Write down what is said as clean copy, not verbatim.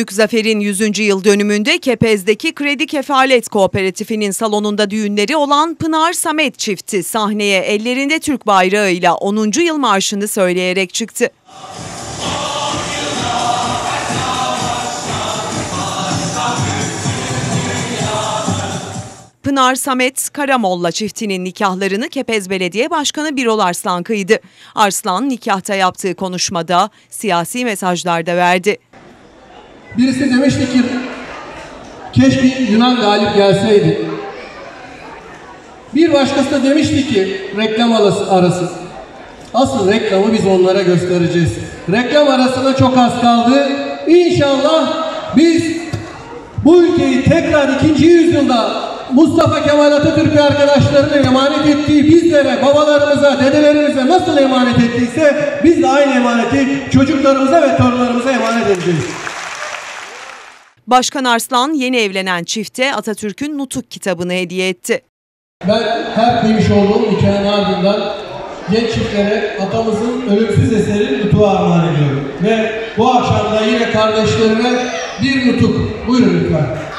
Büyük Zafer'in 100. yıl dönümünde Kepez'deki Kredi Kefalet Kooperatifi'nin salonunda düğünleri olan Pınar Samet çifti sahneye ellerinde Türk bayrağıyla 10. yıl marşını söyleyerek çıktı. Pınar Samet, Karamolla çiftinin nikahlarını Kepez Belediye Başkanı Birol Arslan kıydı. Arslan nikahta yaptığı konuşmada siyasi mesajlar da verdi. Birisi demişti ki keşke Yunan galip gelseydi. Bir başkası da demişti ki reklam arası. Asıl reklamı biz onlara göstereceğiz. Reklam arasına çok az kaldı. İnşallah biz bu ülkeyi tekrar 2. yüzyılda Mustafa Kemal Atatürk ve arkadaşlarına emanet ettiği bizlere, babalarımıza, dedelerimize nasıl emanet ettiyse biz de aynı emaneti çocuklarımıza ve torunlarımıza emanet edeceğiz. Başkan Arslan yeni evlenen çifte Atatürk'ün Nutuk kitabını hediye etti. Ben her demiş olduğum hikayenin ardından genç çiftlere atamızın ölümsüz eseri Nutuk'u armağan ediyorum. Ve bu akşam da yine kardeşlerime bir Nutuk. Buyurun lütfen.